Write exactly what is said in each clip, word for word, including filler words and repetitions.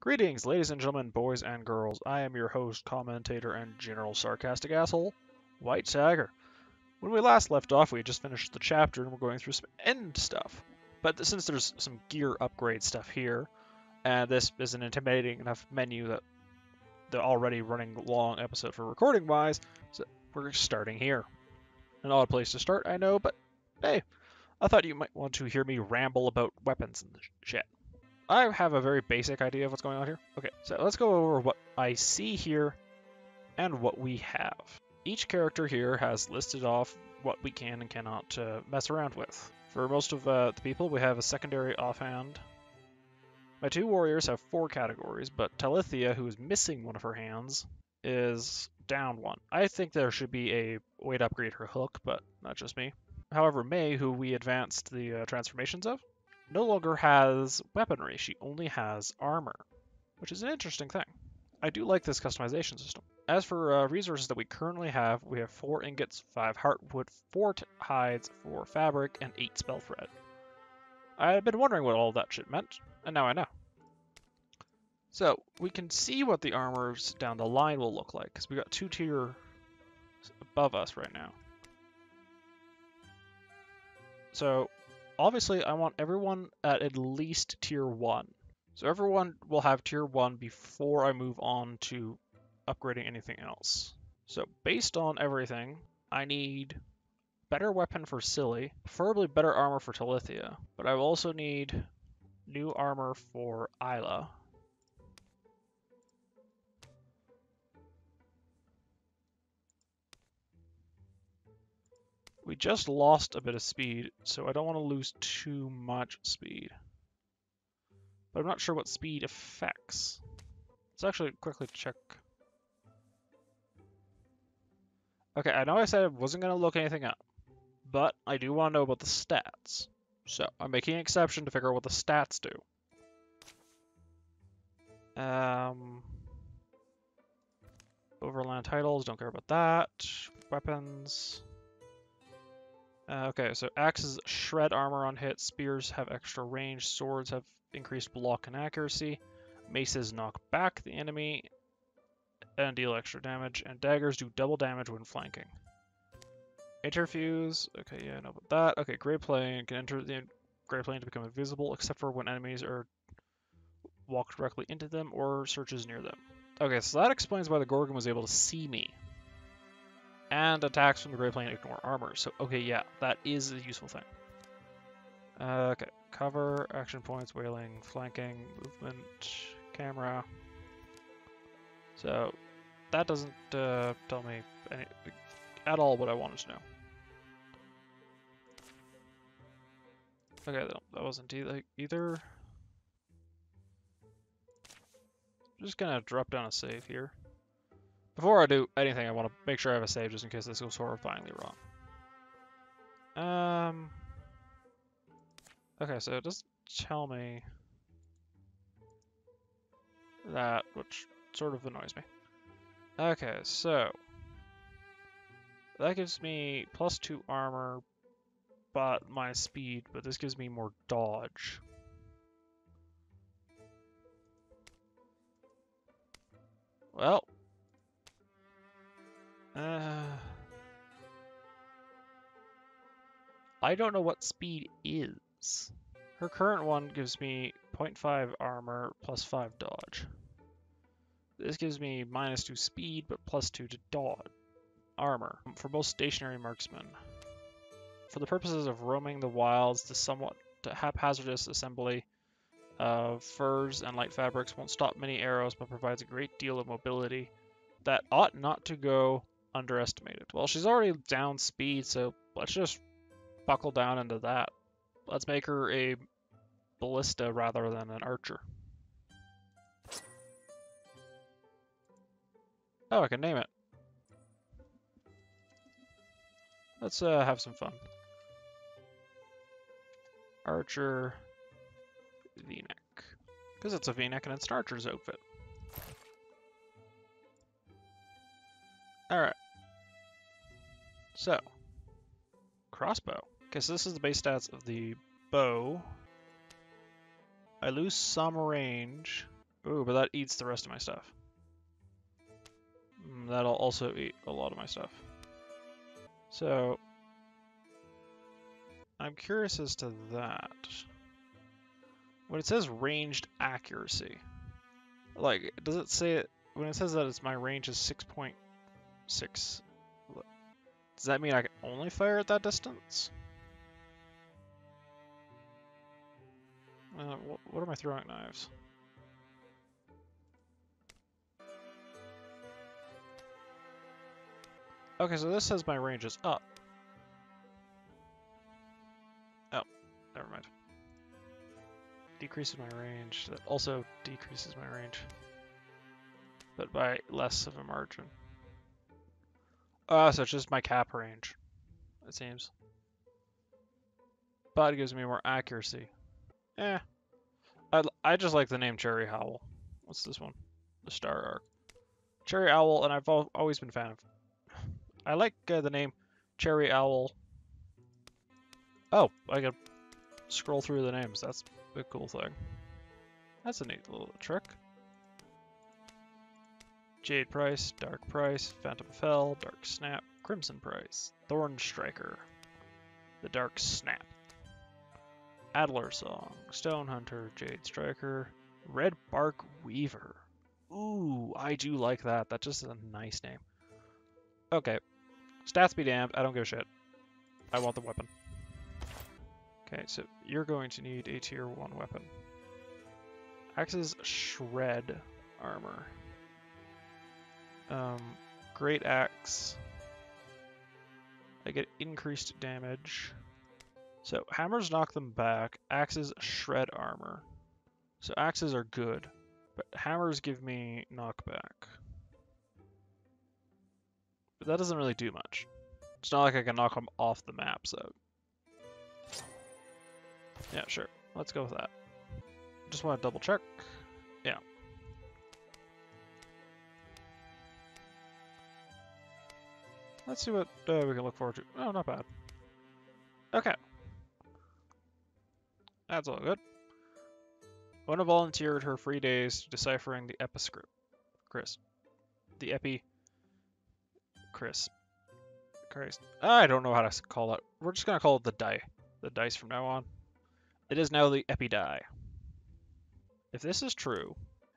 Greetings, ladies and gentlemen, boys and girls. I am your host, commentator, and general sarcastic asshole, White Sagger. When we last left off, we had just finished the chapter, and we're going through some end stuff. But since there's some gear upgrade stuff here, and this is an intimidating enough menu that the already running long episode for recording-wise, so we're starting here. An odd place to start, I know, but hey, I thought you might want to hear me ramble about weapons and shit. I have a very basic idea of what's going on here. Okay, so let's go over what I see here and what we have. Each character here has listed off what we can and cannot uh, mess around with. For most of uh, the people, we have a secondary offhand. My two warriors have four categories, but Talithia, who is missing one of her hands, is down one. I think there should be a way to upgrade her hook, but not just me. However, Mei, who we advanced the uh, transformations of, no longer has weaponry, she only has armor, which is an interesting thing. I do like this customization system. As for uh, resources that we currently have, we have four ingots, five heartwood, four hides, four fabric, and eight spell thread. I've been wondering what all that shit meant, and now I know. So, we can see what the armors down the line will look like, because we got two tier above us right now. So, obviously, I want everyone at at least tier one. So everyone will have tier one before I move on to upgrading anything else. So based on everything, I need better weapon for Silly, preferably better armor for Talithia, but I will also need new armor for Isla. We just lost a bit of speed, so I don't want to lose too much speed. But I'm not sure what speed affects. Let's actually quickly check. Okay, I know I said I wasn't going to look anything up, but I do want to know about the stats. So I'm making an exception to figure out what the stats do. Um, Overland titles, don't care about that. Weapons. Uh, okay, so axes shred armor on hit, spears have extra range, swords have increased block and accuracy, maces knock back the enemy and deal extra damage, and daggers do double damage when flanking. Interfuse, okay, yeah, I know about that. Okay, Grey Plane can enter the Grey Plane to become invisible, except for when enemies are walked directly into them or searches near them. Okay, so that explains why the Gorgon was able to see me. And attacks from the Grey Plane ignore armor. So, okay, yeah, that is a useful thing. Uh, okay, cover, action points, wailing, flanking, movement, camera. So, that doesn't uh, tell me any, at all what I wanted to know. Okay, no, that wasn't e either. I'm just gonna drop down a save here. Before I do anything, I want to make sure I have a save just in case this goes horrifyingly wrong. Um. Okay, so it doesn't tell me that, which sort of annoys me. Okay, so that gives me plus two armor, but my speed, but this gives me more dodge. Well. Uh, I don't know what speed is. Her current one gives me zero point five armor plus five dodge. This gives me minus two speed but plus two to dodge armor for both stationary marksmen. For the purposes of roaming the wilds, the somewhat haphazardous assembly of furs and light fabrics won't stop many arrows but provides a great deal of mobility that ought not to go underestimated. Well, she's already down speed, so let's just buckle down into that. Let's make her a ballista rather than an archer. Oh, I can name it. Let's uh, have some fun. Archer V-neck. Because it's a V-neck and it's an archer's outfit. Alright, so, crossbow. Okay, so this is the base stats of the bow. I lose some range, Ooh, but that eats the rest of my stuff. That'll also eat a lot of my stuff. So, I'm curious as to that. When it says ranged accuracy, like, does it say it, when it says that it's my range is six point six, does that mean I can only fire at that distance? Uh, wh what am I throwing at knives? Okay, so this says my range is up. Oh, never mind. Decreases my range. That also decreases my range, but by less of a margin. Ah, uh, so it's just my cap range, it seems. But it gives me more accuracy. Eh. I, I just like the name Cherry Owl. What's this one? The Star Arc. Cherry Owl, and I've al always been a fan of. I like uh, the name Cherry Owl. Oh, I can scroll through the names. That's a cool thing. That's a neat little trick. Jade Price, Dark Price, Phantom of Hell, Dark Snap, Crimson Price, Thorn Striker, the Dark Snap, Adler Song, Stone Hunter, Jade Striker, Red Bark Weaver. Ooh, I do like that. That's just a nice name. Okay. Stats be damned, I don't give a shit. I want the weapon. Okay, so you're going to need a tier one weapon. Axe's Shred Armor. Um, Great Axe. I get increased damage. So hammers knock them back, axes shred armor. So axes are good, but hammers give me knockback. But that doesn't really do much. It's not like I can knock them off the map, so. Yeah, sure. Let's go with that. Just want to double check. Yeah. Let's see what uh, we can look forward to. Oh, not bad. Okay. That's all good. One volunteered her free days to deciphering the episcript. Chris. The epi... Chris. Christ. I don't know how to call it. We're just going to call it the die. The dice from now on. It is now the epidie. If this is true,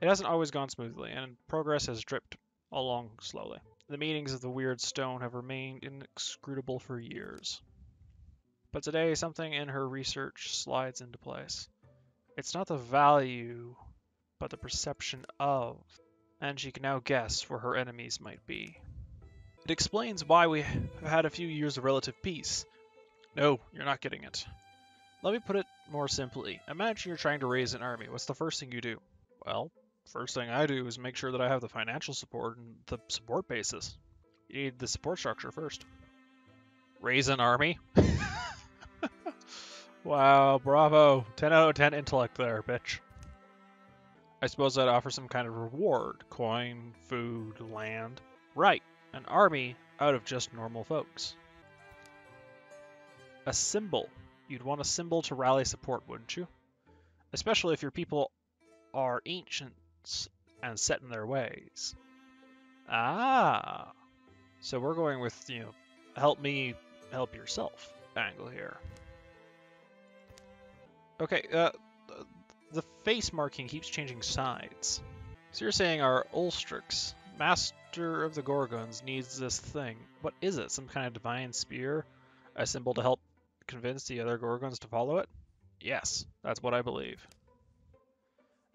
it hasn't always gone smoothly, and progress has dripped along slowly. The meanings of the weird stone have remained inscrutable for years. But today, something in her research slides into place. It's not the value, but the perception of, and she can now guess where her enemies might be. It explains why we have had a few years of relative peace. No, you're not getting it. Let me put it more simply. Imagine you're trying to raise an army. What's the first thing you do? Well, first thing I do is make sure that I have the financial support and the support basis. You need the support structure first. Raise an army? Wow, bravo. ten out of ten intellect there, bitch. I suppose I'd offer some kind of reward. Coin, food, land. Right, an army out of just normal folks. A symbol. You'd want a symbol to rally support, wouldn't you? Especially if your people are ancients and set in their ways. Ah. So we're going with, you know, help me help yourself angle here. Okay, uh, the face marking keeps changing sides. So you're saying our Ulstrix, master of the Gorgons, needs this thing. What is it? Some kind of divine spear? A symbol to help convince the other Gorgons to follow it? Yes, that's what I believe.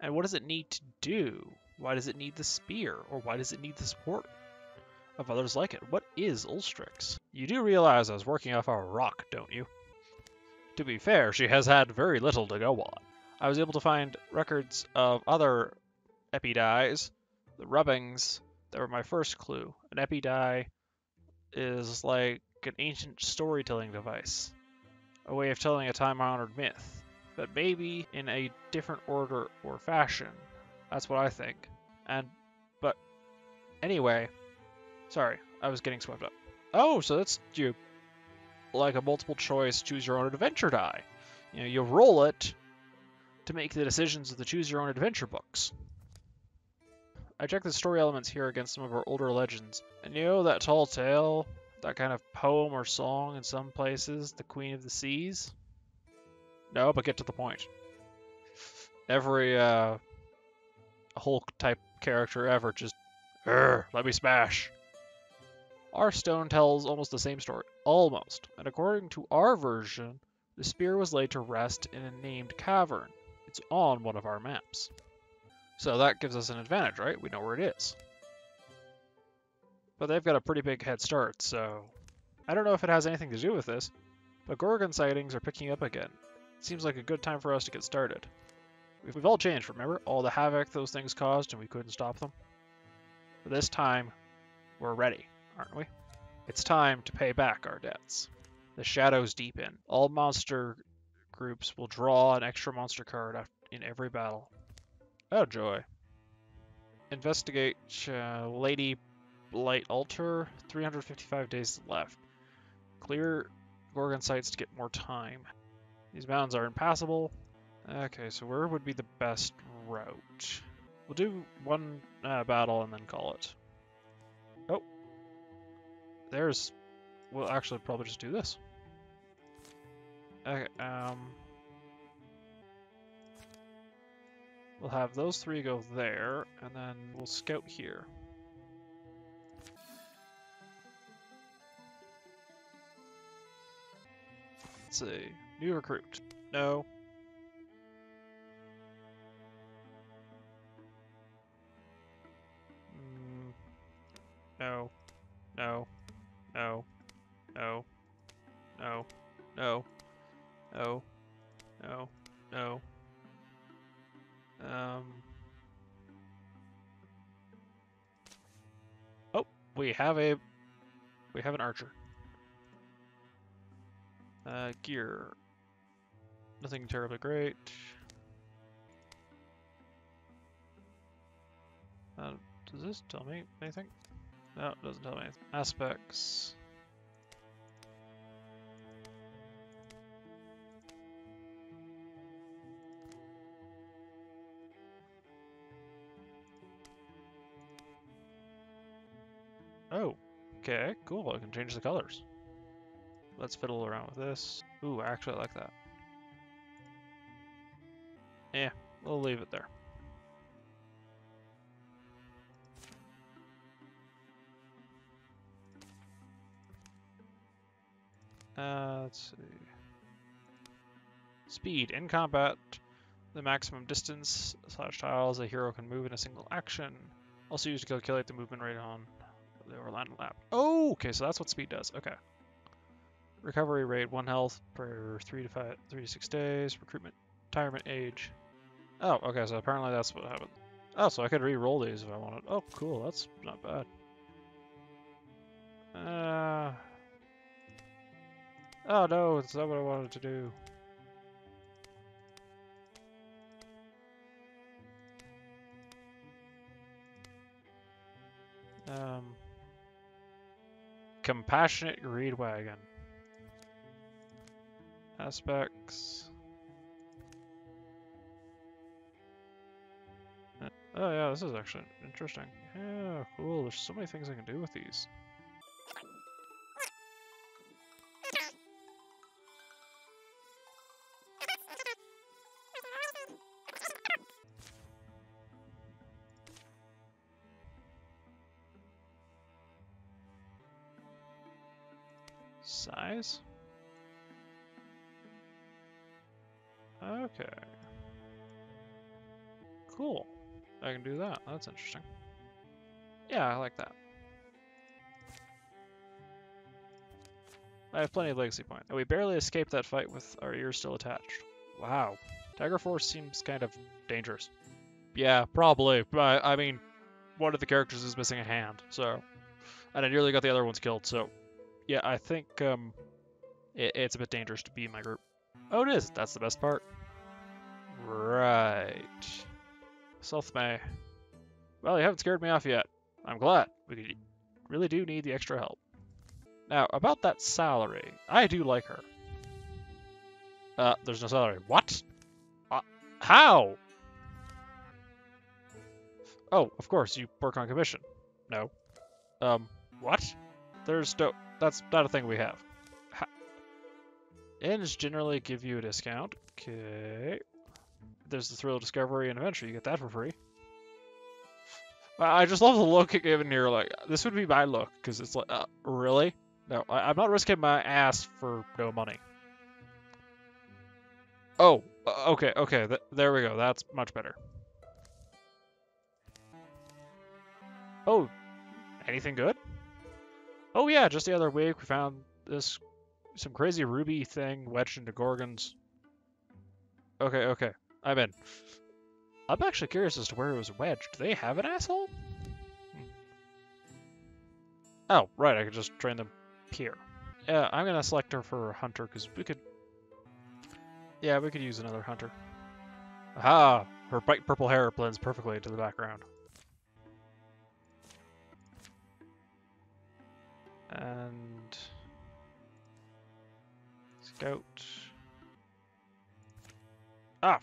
And what does it need to do? Why does it need the spear? Or why does it need the support of others like it? What is Ulstrix? You do realize I was working off a rock, don't you? To be fair, she has had very little to go on. I was able to find records of other epidies, the rubbings, that were my first clue. An epidie is like an ancient storytelling device, a way of telling a time-honored myth, but maybe in a different order or fashion. That's what I think. And, but, anyway, sorry, I was getting swept up. Oh, so that's you. Like a multiple choice choose your own adventure die. You know, you roll it to make the decisions of the choose your own adventure books. I checked the story elements here against some of our older legends. And you know that tall tale, that kind of poem or song in some places, the Queen of the Seas? No, but get to the point. Every uh, Hulk-type character ever just, "Urgh, let me smash." Our stone tells almost the same story, almost, and according to our version, the spear was laid to rest in a named cavern. It's on one of our maps. So that gives us an advantage, right? We know where it is. But they've got a pretty big head start, so... I don't know if it has anything to do with this, but Gorgon sightings are picking up again. It seems like a good time for us to get started. We've all changed, remember? All the havoc those things caused and we couldn't stop them. But this time, we're ready, aren't we? It's time to pay back our debts. The shadows deepen. All monster groups will draw an extra monster card in every battle. Oh joy. Investigate uh, Lady Light Altar. three hundred fifty-five days left. Clear Gorgon sites to get more time. These mountains are impassable. Okay, so where would be the best route? We'll do one uh, battle and then call it. Oh. There's... We'll actually probably just do this. Okay, um... We'll have those three go there, and then we'll scout here. Let's see. New recruit. No. Mm. No. No. No. No. No. No. No. No. No. Um. Oh, we have a we have an archer. Uh, gear. Nothing terribly great. Uh, does this tell me anything? No, it doesn't tell me anything. Aspects. Oh, okay, cool. I can change the colors. Let's fiddle around with this. Ooh, actually, I like that. Yeah, we'll leave it there. Uh, let's see. Speed. In combat, the maximum distance slash tiles a hero can move in a single action. Also used to calculate the movement rate on the Orlando lap. Oh, okay, so that's what speed does. Okay. Recovery rate, one health per three to five, three to six days. Recruitment, retirement age. Oh, okay, so apparently that's what happened. Oh, so I could re-roll these if I wanted. Oh, cool, that's not bad. Uh. Oh no, it's not what I wanted to do. Um. Compassionate greed wagon. Aspects. Oh yeah, this is actually interesting. Yeah, cool. There's so many things I can do with these. Size? Okay. Cool. I can do that. That's interesting. Yeah, I like that. I have plenty of legacy points. And we barely escaped that fight with our ears still attached. Wow. Tiger Force seems kind of dangerous. Yeah, probably. But I mean, one of the characters is missing a hand, so... And I nearly got the other ones killed, so... Yeah, I think um, it, it's a bit dangerous to be in my group. Oh, it is. That's the best part. Right. South Mei. Well, you haven't scared me off yet. I'm glad. We really do need the extra help. Now, about that salary. I do like her. Uh, there's no salary. What? Uh, how? Oh, of course, you work on commission. No. Um, what? There's no... That's not a thing we have. Ha. Inns generally give you a discount. Okay. There's the thrill of discovery and adventure. You get that for free. I just love the look it given here. Like, this would be my look, because it's like, uh, really? No, I I'm not risking my ass for no money. Oh, okay, okay. Th there we go. That's much better. Oh, anything good? Oh yeah, just the other week we found this some crazy ruby thing wedged into Gorgons. Okay, okay. I'm in. I'm actually curious as to where it was wedged. Do they have an asshole? Oh, right, I could just train them here. Yeah, I'm gonna select her for hunter, because we could... Yeah, we could use another hunter. Aha! Her bright purple hair blends perfectly into the background. And... Scout... Ah!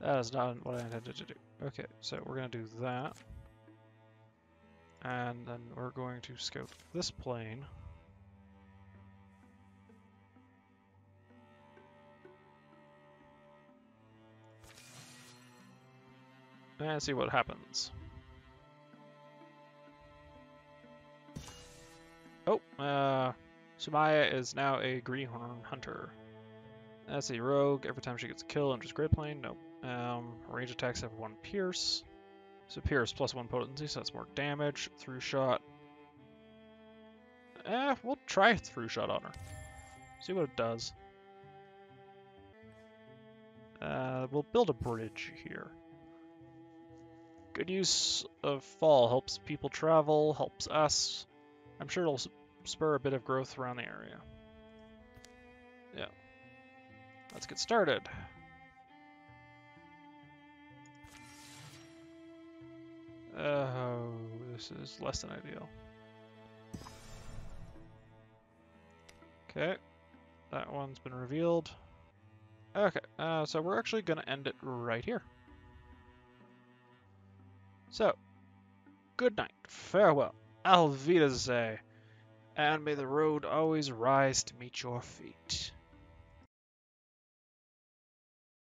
That is not what I intended to do. Okay, so we're going to do that. And then we're going to scout this plane. And see what happens. Oh, uh, Sumaya is now a greenhorn hunter. That's a rogue. Every time she gets a kill, enters Great Plane. Nope. Um, range attacks have one pierce. So pierce plus one potency, so that's more damage. Through shot. Eh, we'll try through shot on her. See what it does. Uh, we'll build a bridge here. Good use of fall helps people travel, helps us. I'm sure it'll spur a bit of growth around the area. Yeah. Let's get started. Oh, this is less than ideal. Okay, that one's been revealed. Okay, uh, so we're actually going to end it right here. So, good night, farewell, auf Wiedersehen, and may the road always rise to meet your feet.